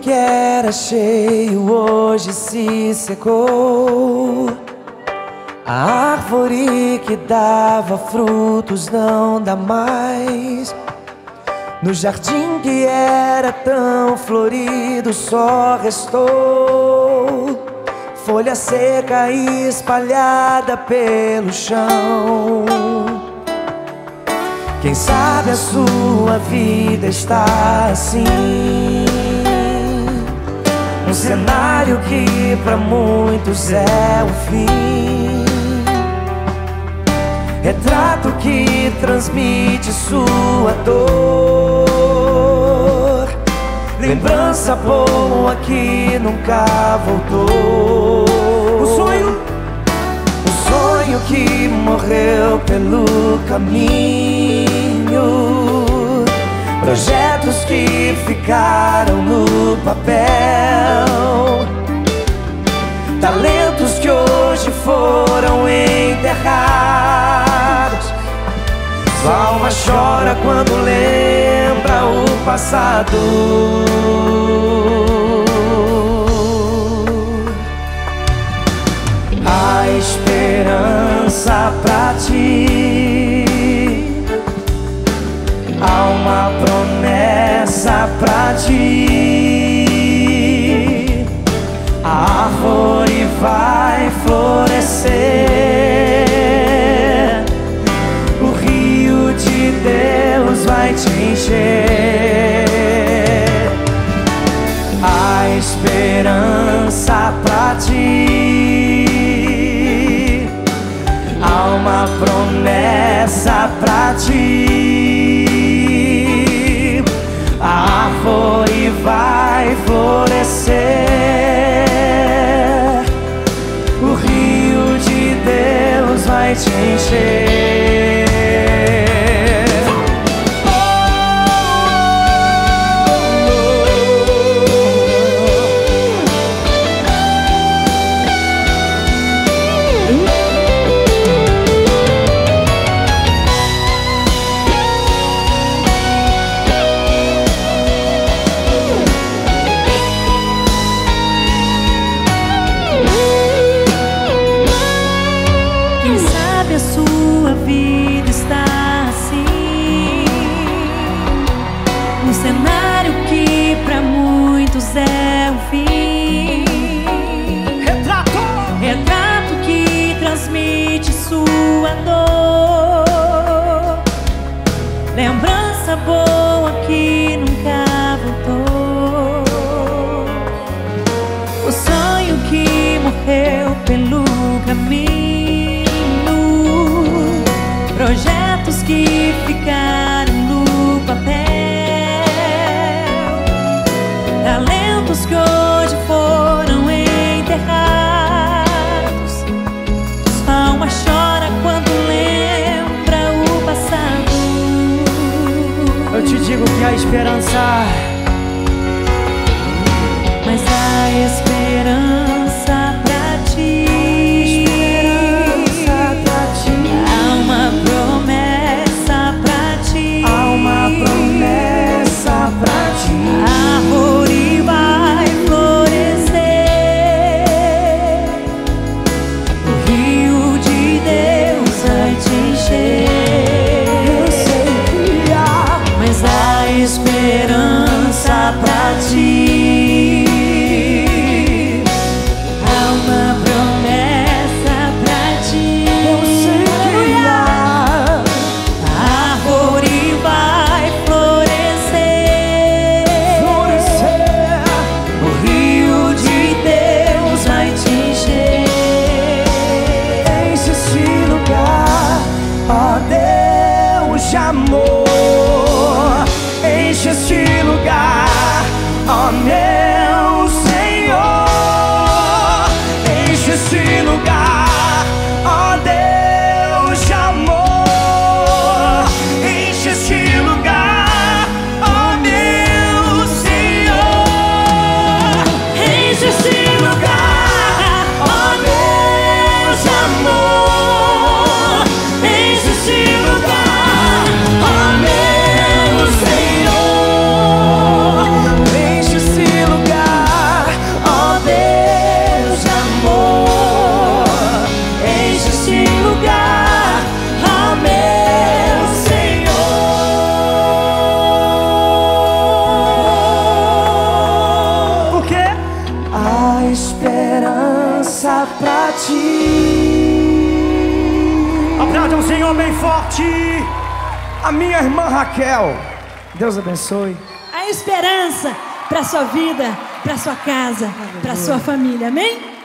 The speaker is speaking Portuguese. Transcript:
que era cheio hoje se secou. A árvore que dava frutos não dá mais. No jardim que era tão florido só restou folha seca espalhada pelo chão. Quem sabe a sua vida está assim, um cenário que pra muitos é o fim, retrato que transmite sua dor, lembrança boa que nunca voltou. O sonho que morreu pelo caminho, projetos que ficaram no papel, talentos que hoje foram enterrados. Sua alma chora quando lembra o passado. A esperança pra ti, há uma promessa pra ti. A árvore vai florescer, o rio de Deus vai te encher. A esperança pra ti, há uma promessa pra ti. A árvore vai florescer, o rio de Deus vai te encher. Projetos que ficaram no papel, talentos que hoje foram enterrados. Sua alma chora quando lembra o passado. Eu te digo que há esperança, mas há esperança pra ti. Há uma promessa pra ti. esperança pra ti. Aplaudam o Senhor bem forte. A minha irmã Raquel, Deus abençoe. A esperança pra sua vida, pra sua casa, pra sua família, amém?